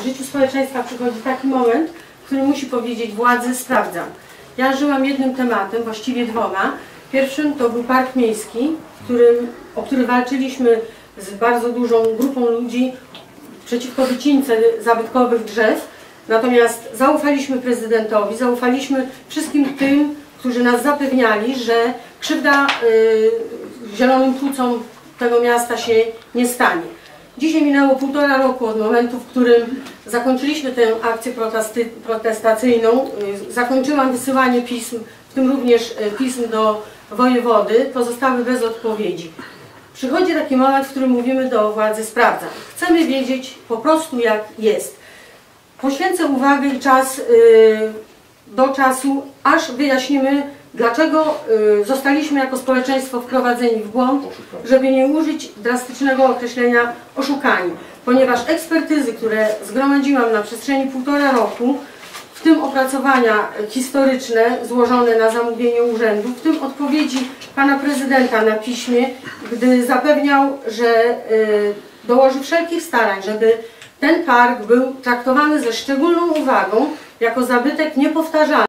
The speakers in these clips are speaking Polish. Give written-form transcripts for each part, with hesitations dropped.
W życiu społeczeństwa przychodzi taki moment, w którym musi powiedzieć władzy: sprawdzam. Ja żyłam jednym tematem, właściwie dwoma. Pierwszym to był park miejski, o który walczyliśmy z bardzo dużą grupą ludzi przeciwko wycince zabytkowych drzew. Natomiast zaufaliśmy prezydentowi, zaufaliśmy wszystkim tym, którzy nas zapewniali, że krzywda zielonym płucom tego miasta się nie stanie. Dzisiaj minęło 1,5 roku od momentu, w którym zakończyliśmy tę akcję protestacyjną. Zakończyłam wysyłanie pism, w tym również pism do wojewody, pozostały bez odpowiedzi. Przychodzi taki moment, w którym mówimy do władzy: sprawdzam. Chcemy wiedzieć po prostu, jak jest. Poświęcę uwagę i czas do czasu, aż wyjaśnimy, dlaczego zostaliśmy jako społeczeństwo wprowadzeni w błąd, żeby nie użyć drastycznego określenia oszukani, ponieważ ekspertyzy, które zgromadziłam na przestrzeni 1,5 roku, w tym opracowania historyczne złożone na zamówienie urzędu, w tym odpowiedzi pana prezydenta na piśmie, gdy zapewniał, że dołoży wszelkich starań, żeby ten park był traktowany ze szczególną uwagą jako zabytek niepowtarzalny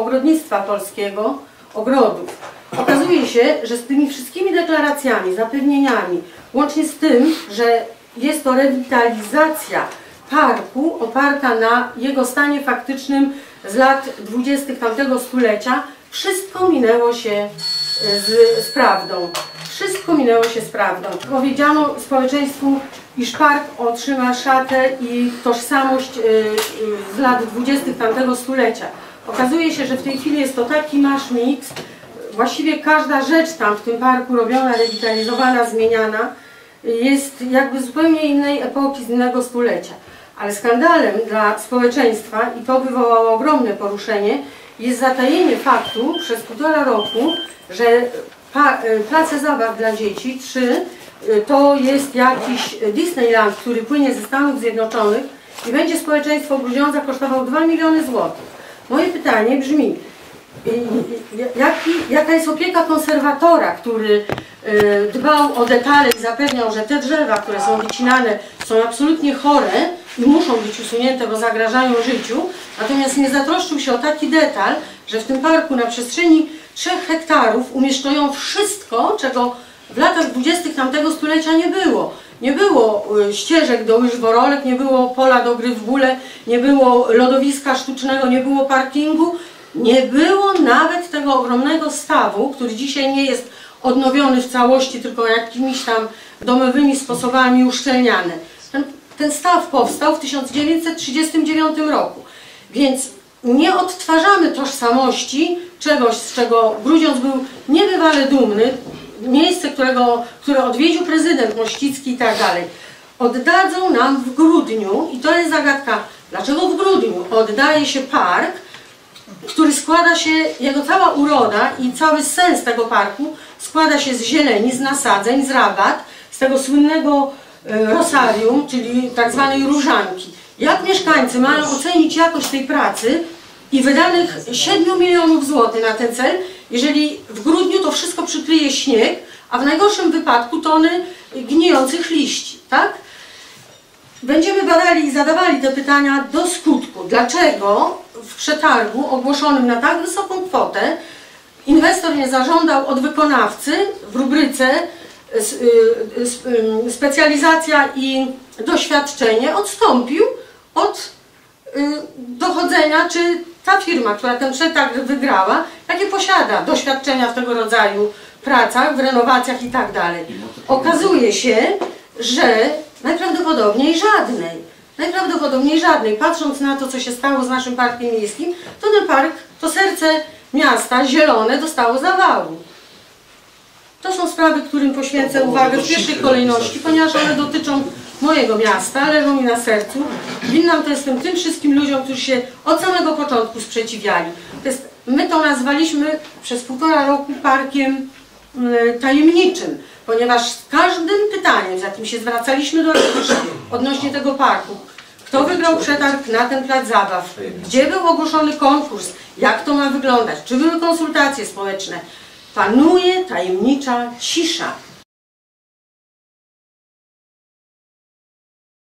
ogrodnictwa polskiego, ogrodów. Okazuje się, że z tymi wszystkimi deklaracjami, zapewnieniami, łącznie z tym, że jest to rewitalizacja parku oparta na jego stanie faktycznym z lat 20. tamtego stulecia, wszystko minęło się z prawdą. Wszystko minęło się z prawdą. Powiedziano społeczeństwu, iż park otrzyma szatę i tożsamość z lat 20. tamtego stulecia. Okazuje się, że w tej chwili jest to taki mix, właściwie każda rzecz tam w tym parku robiona, rewitalizowana, zmieniana jest jakby z zupełnie innej epoki, z innego stulecia. Ale skandalem dla społeczeństwa, i to wywołało ogromne poruszenie, jest zatajenie faktu przez 1,5 roku, że place zabaw dla dzieci 3 to jest jakiś Disneyland, który płynie ze Stanów Zjednoczonych i będzie społeczeństwo Grudziądza kosztował 2 miliony złotych. Moje pytanie brzmi, jaka jest opieka konserwatora, który dbał o detale i zapewniał, że te drzewa, które są wycinane, są absolutnie chore i muszą być usunięte, bo zagrażają życiu, natomiast nie zatroszczył się o taki detal, że w tym parku na przestrzeni 3 hektarów umieszczono wszystko, czego w latach 20. tamtego stulecia nie było. Nie było ścieżek do łyż worolek, nie było pola do gry w bóle, nie było lodowiska sztucznego, nie było parkingu, nie było nawet tego ogromnego stawu, który dzisiaj nie jest odnowiony w całości, tylko jakimiś tam domowymi sposobami uszczelniany. Ten staw powstał w 1939 roku, więc nie odtwarzamy tożsamości czegoś, z czego Grudziądz był niebywale dumny, miejsce, które odwiedził prezydent Mościcki i tak dalej. Oddadzą nam w grudniu, i to jest zagadka, dlaczego w grudniu oddaje się park, który składa się, jego cała uroda i cały sens tego parku składa się z zieleni, z nasadzeń, z rabat, z tego słynnego rosarium, czyli tak zwanej różanki. Jak mieszkańcy mają ocenić jakość tej pracy i wydanych 7 milionów złotych na ten cel, jeżeli w grudniu to wszystko przykryje śnieg, a w najgorszym wypadku tony gnijących liści, tak? Będziemy badali i zadawali te pytania do skutku. Dlaczego w przetargu ogłoszonym na tak wysoką kwotę inwestor nie zażądał od wykonawcy w rubryce specjalizacja i doświadczenie, odstąpił od dochodzenia, czy ta firma, która ten przetarg wygrała, jakie posiada doświadczenia w tego rodzaju pracach, w renowacjach i tak dalej. Okazuje się, że najprawdopodobniej żadnej. Patrząc na to, co się stało z naszym parkiem miejskim, to ten park, to serce miasta zielone dostało zawału. To są sprawy, którym poświęcę uwagę w pierwszej kolejności, ponieważ one dotyczą mojego miasta, leżą mi na sercu. Winnam to jestem tym wszystkim ludziom, którzy się od samego początku sprzeciwiali. My to nazwaliśmy przez 1,5 roku parkiem tajemniczym, ponieważ z każdym pytaniem, z jakim się zwracaliśmy do rynku odnośnie tego parku, kto wygrał przetarg na ten plac zabaw, gdzie był ogłoszony konkurs, jak to ma wyglądać, czy były konsultacje społeczne, panuje tajemnicza cisza.